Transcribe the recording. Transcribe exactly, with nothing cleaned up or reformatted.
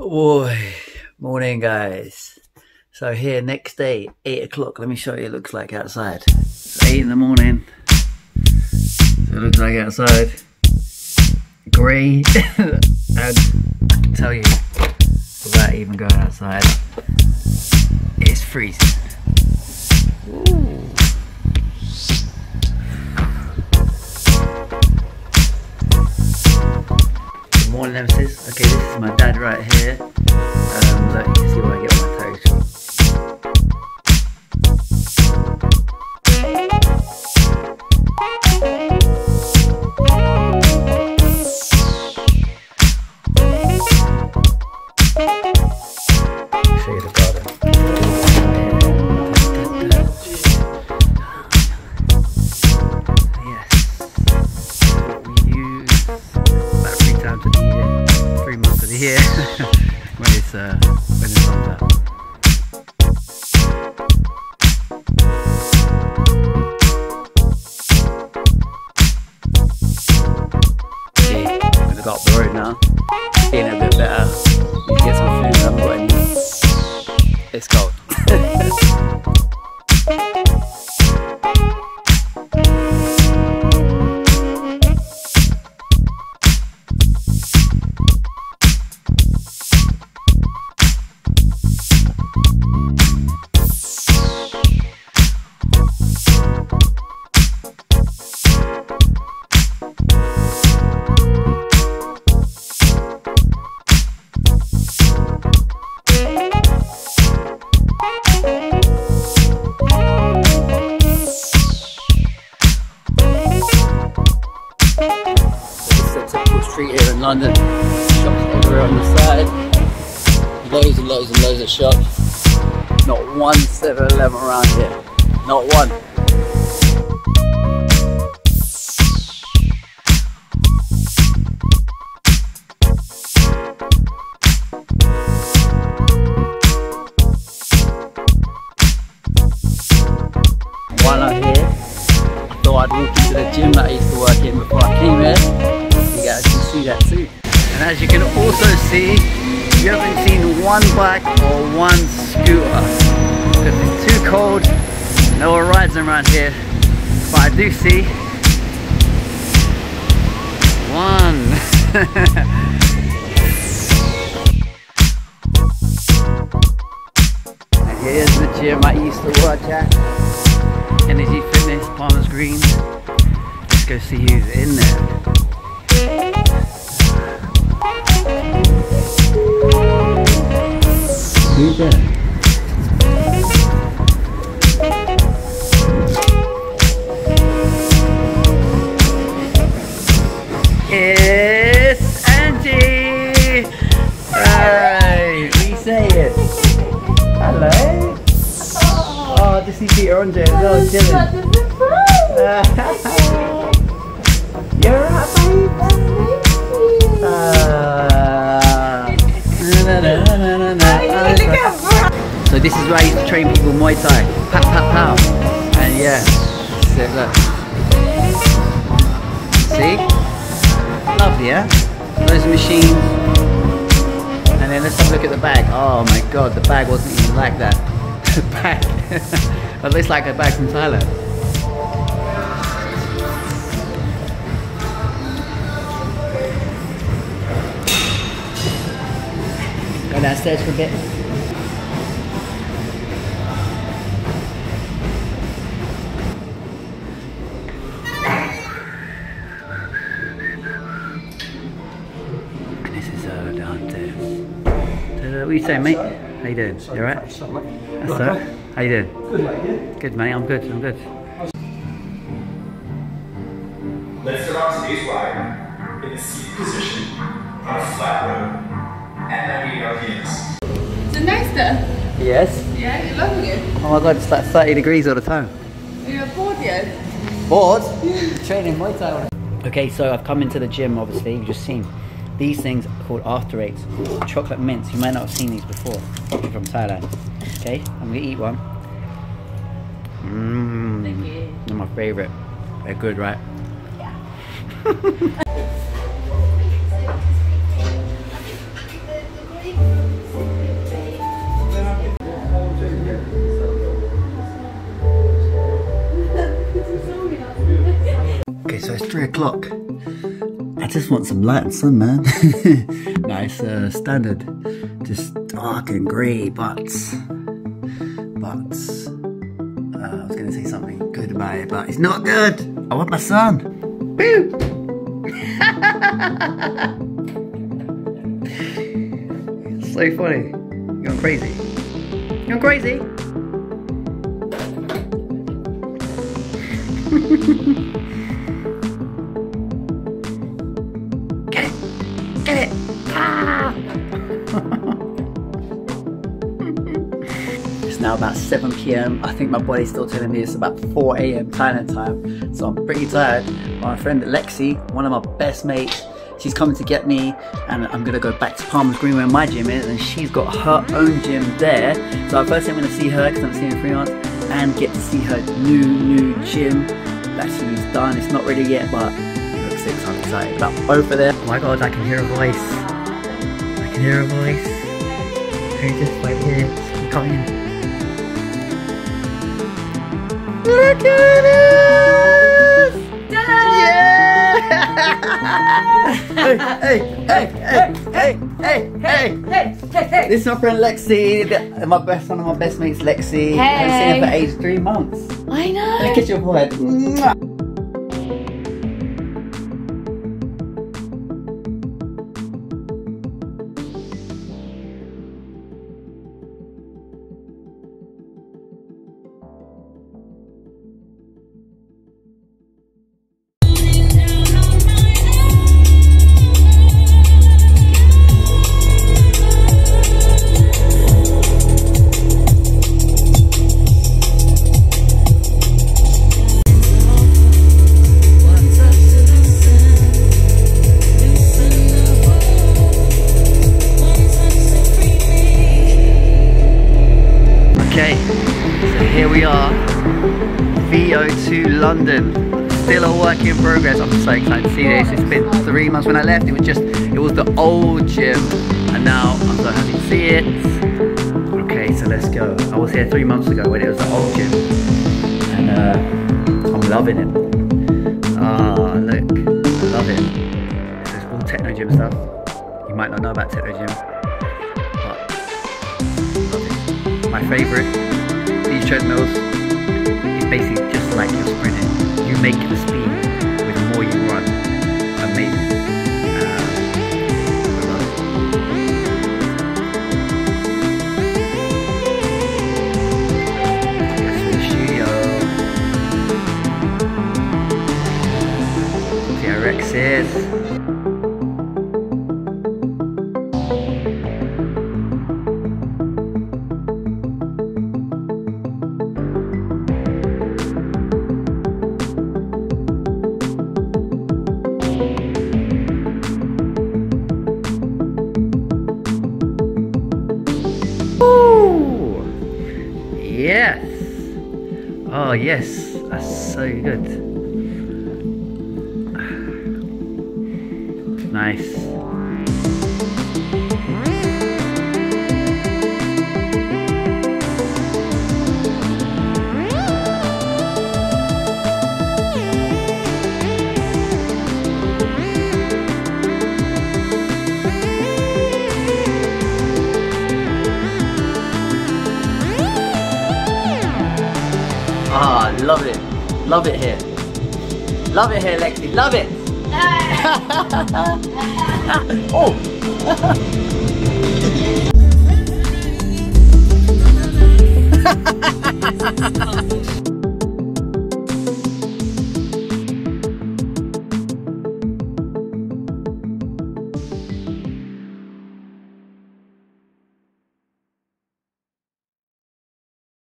Boy, morning guys. So here next day, eight o'clock. Let me show you what it looks like outside. It's eight in the morning. So it looks like outside. Grey. And I can tell you, without even going outside, it's freezing. Ooh. Morning, emphasis. Okay, this is my dad right here. Um, look, you can see where I get my toes from. I'll show you the garden. Yes, what we use about three times a day. Months of the year when it's uh when it's like that. See, we've got up the road now, feeling a bit better. You get some food up when it's cold. Here in London, shops everywhere on the side, loads and loads and loads of shops, not one seven eleven around here, not one. While I'm here, I thought I'd walk into the gym that I used to work in before I came here. I can see that too. And as you can also see, you haven't seen one bike or one scooter because it's too cold, no one rides around here. But I do see one. And here's the gym I used to work at, Energy Fitness, Palmer's Green. Let's go see who's in there. Who's there? It's Angie! Alright, we say it. Hello. Oh, oh this is Peter on there as well, chilling. You're right, baby. So this is where I used to train people Muay Thai. Pow, pow, pow. And yeah, so look. See? Lovely, yeah? Those machines. And then let's have a look at the bag. Oh my god, the bag wasn't even like that. The bag. It looks like a bag from Thailand. Go downstairs for a bit. What are you saying, mate? How you doing? You alright? That's alright. How you doing? Good, mate. Good, mate. I'm good. I'm good. Let's start off today's ride in a seated position on a flat road, and then we are here. Is it nice there? Yes. Yeah, you're loving it. Oh my god, it's like thirty degrees all the time. You're bored yet? Bored? Training Muay Thai. Okay, so I've come into the gym. Obviously, you've just seen. These things are called After Eights, chocolate mints. You might not have seen these before, probably from Thailand. Okay, I'm gonna eat one. Mmm, thank you. They're my favorite. They're good, right? Yeah. three o'clock. I just want some light and sun, man. Nice, uh, standard. Just dark and grey, but... But... Uh, I was going to say something good about it, but it's not good. I want my sun. Boo! It's so funny. You're going crazy. You're going crazy. Get it! Get it! Ah! It's now about seven p m I think my body's still telling me it's about four a m Thailand time, so I'm pretty tired. My friend Lexi, one of my best mates, she's coming to get me, and I'm gonna go back to Palmer's Green where my gym is, and she's got her own gym there. So first I'm gonna see her because I'm seeing three months, and get to see her new new gym that she's done. It's not ready yet, but it looks sick, so I'm excited about both of them. Oh my god, I can hear a voice. I can hear a voice. Who's this right here? She's coming. Look at us! Yeah! hey, hey, hey, hey, hey, hey, hey, hey, hey, hey! This is my friend Lexi, my best one of my best mates, Lexi. Hey. I haven't seen her for age three months. I know. Look at your head. To London, still a work in progress. I'm so excited to see this. It's been three months. When I left, it was just it was the old gym, and now I'm so happy to see it. Okay, so let's go. I was here three months ago when it was the old gym, and uh, I'm loving it. Ah, look, I love it. There's all Techno Gym stuff. You might not know about Techno Gym, but I love it. My favorite, these treadmills. It's basically like you're sprinting, you make the speed with the more you run. Amazing. Um, that's the studio. T R X is. Yes! Oh yes, that's so good. Nice. Ah, love it. Love it here. Love it here, Lexi. Love it. Oh!